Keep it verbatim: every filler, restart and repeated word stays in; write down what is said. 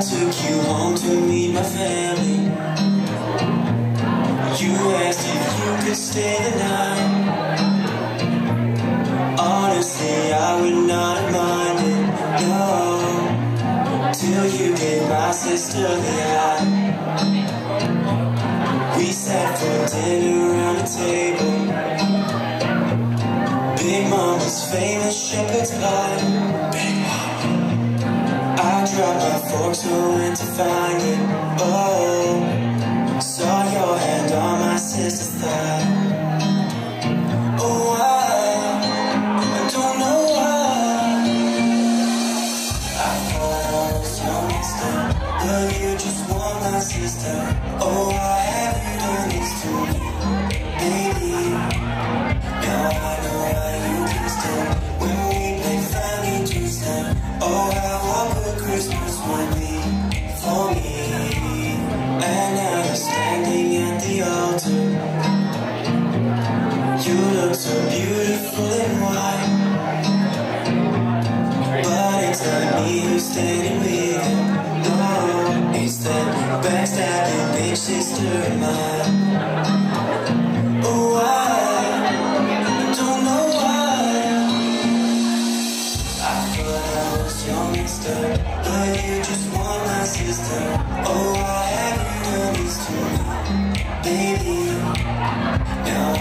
I took you home to meet my family. You asked if you could stay the night. Honestly, I would not have minded, no, till you gave my sister the eye. We sat for dinner around the table, Big Mama's famous shepherd's pie. I dropped my fork, so went to find it. Oh, saw your hand on my sister's thigh. Oh, I, I don't know why. I thought I was your mister, but you just want my sister. Oh, why have you done this to me, baby? Now I know why you kissed her when we played Family Juicer. Oh, Christmas would be for me. And now you're standing at the altar. You look so beautiful in white, but it's not me who's standing with you. No, it's that backstabbing bitch sister of mine. Oh, I don't know why. I thought I was your mister, but you just want my sister. Oh, I have you done this to me, baby? Now